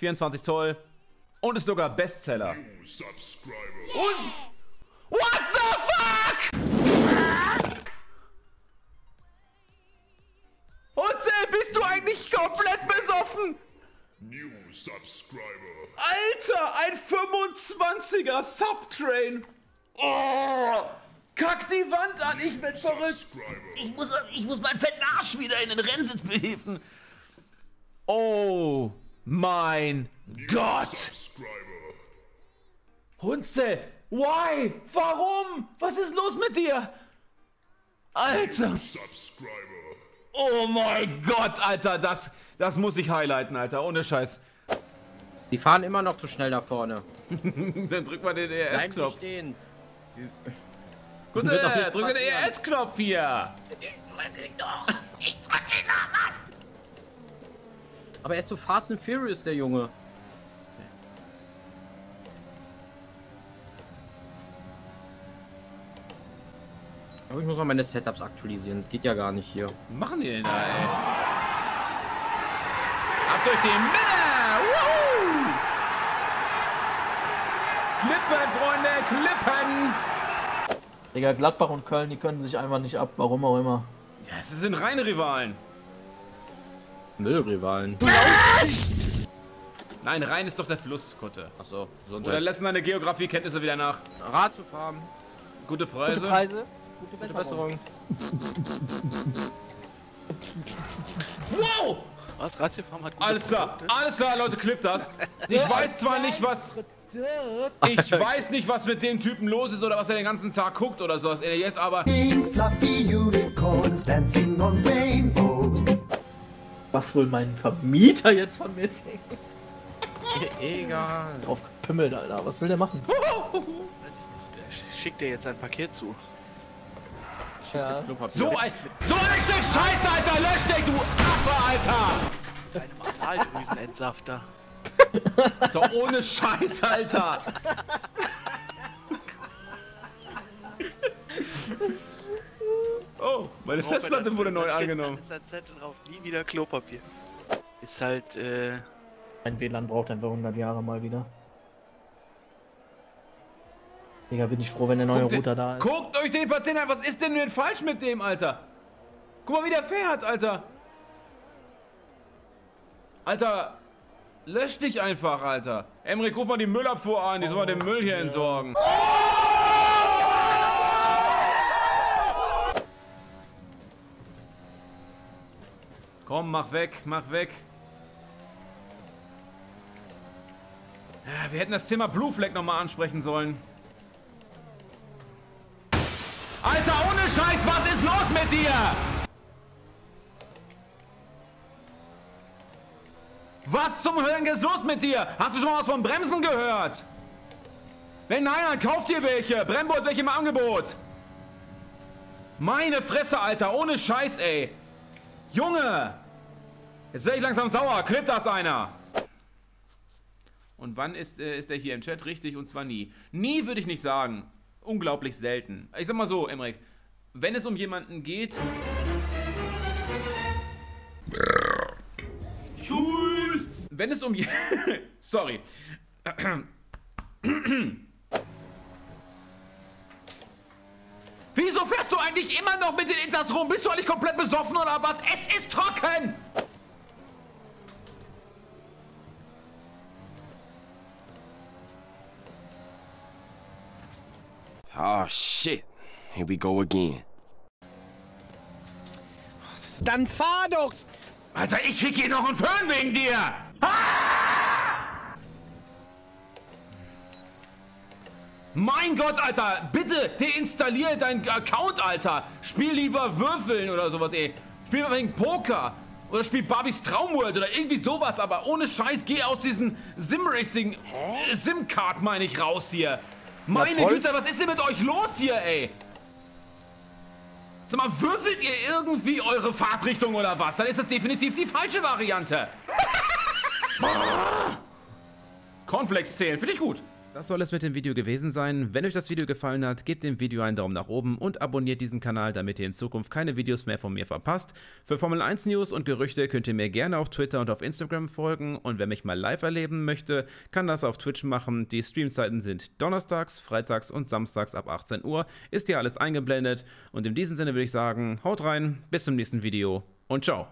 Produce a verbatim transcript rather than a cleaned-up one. vierundzwanzig Zoll und ist sogar Bestseller. Und what the fuck? Was? Hutzel, bist du eigentlich komplett besoffen? New Subscriber. Alter, ein fünfundzwanziger Subtrain. Oh, kack die Wand an, ich bin verrückt. Ich muss, ich muss meinen fetten Arsch wieder in den Rennsitz behilfen. Oh mein Gott. Hunzel, why? Warum? Was ist los mit dir? Alter. Oh mein Gott, Alter, das, das muss ich highlighten, Alter, ohne Scheiß. Die fahren immer noch zu schnell nach vorne. Dann drück mal den E R S-Knopf. Nein, gut, äh, drück passieren. Den E R S-Knopf hier. Ich drück ihn doch. Ich drück ihn doch, Mann. Aber er ist so Fast and Furious, der Junge. Aber ich muss mal meine Setups aktualisieren. Das geht ja gar nicht hier. Was machen die denn da, ey? Ab durch die Mitte! Woohoo! Klippen, Freunde, klippen! Digga, Gladbach und Köln, die können sich einfach nicht ab, warum auch immer. Ja, es sind reine Rivalen. Müllrivalen. Was? Nein, Rhein ist doch der Fluss, Kutte. Achso, Sonntag. Oder lassen deine Geografiekenntnisse wieder nach. Rad zu fahren. Gute Preise. Gute Preise. Gute Besserung. Wow! Was? Ratiofarm hat gute Alles klar, Produkte? Alles klar, Leute, klippt das. Ich weiß zwar nicht, was... Ich weiß nicht, was mit dem Typen los ist oder was er den ganzen Tag guckt oder sowas. Er jetzt aber... Was wohl mein Vermieter jetzt von mir denkt? Egal. Drauf gepimmelt, Alter. Was will der machen? Weiß ich nicht. Schickt dir jetzt ein Paket zu. Ja. So ein... So ein Stück Scheiße, Alter! Lösch dich, du Affe, Alter! Einem Analdrüsenentsafter. Doch ohne Scheiß, Alter! Oh, meine Robert Festplatte wurde neu angenommen. Da ist ein Zettel drauf, nie wieder Klopapier. Ist halt, äh... Ein W LAN braucht einfach hundert Jahre mal wieder. Digga, bin ich froh, wenn der neue Guckt Router den, da ist. Guckt euch den Patienten an, was ist denn denn falsch mit dem, Alter? Guck mal, wie der fährt, Alter. Alter, lösch dich einfach, Alter. Emre, ruf mal die Müllabfuhr an, die oh, sollen mal den Müll hier yeah. entsorgen. Oh! Komm, mach weg, mach weg. Ja, wir hätten das Thema Blue Flag nochmal ansprechen sollen. Alter, ohne Scheiß, was ist los mit dir? Was zum Hören ist los mit dir? Hast du schon mal was von Bremsen gehört? Wenn nein, dann kauf dir welche. Brembo hat welche im Angebot. Meine Fresse, Alter, ohne Scheiß, ey. Junge! Jetzt werde ich langsam sauer. Klippt das einer? Und wann ist, äh, ist er hier im Chat? Richtig, und zwar nie. Nie würde ich nicht sagen. Unglaublich selten. Ich sag mal so, Emre, wenn es um jemanden geht... Tschüss! Wenn es um... Sorry. Wieso fährst du eigentlich immer noch mit den Insas rum? Bist du eigentlich komplett besoffen oder was? Es ist trocken! Oh shit. Here we go again. Dann fahr doch! Alter, ich krieg hier noch einen Föhn wegen dir! Ah! Mein Gott, Alter! Bitte deinstalliere deinen Account, Alter! Spiel lieber Würfeln oder sowas, ey! Spiel mal wegen Poker! Oder spiel Barbies Traumworld oder irgendwie sowas, aber ohne Scheiß, geh aus diesem Sim-Racing... Äh, Sim-Card, meine ich, raus hier! Meine Güte, was ist denn mit euch los hier, ey? Sag mal, würfelt ihr irgendwie eure Fahrtrichtung oder was? Dann ist das definitiv die falsche Variante. Cornflakes zählen, finde ich gut. Das soll es mit dem Video gewesen sein. Wenn euch das Video gefallen hat, gebt dem Video einen Daumen nach oben und abonniert diesen Kanal, damit ihr in Zukunft keine Videos mehr von mir verpasst. Für Formel eins News und Gerüchte könnt ihr mir gerne auf Twitter und auf Instagram folgen. Und wer mich mal live erleben möchte, kann das auf Twitch machen. Die Streamzeiten sind donnerstags, freitags und samstags ab achtzehn Uhr. Ist hier alles eingeblendet. Und in diesem Sinne würde ich sagen, haut rein, bis zum nächsten Video und ciao.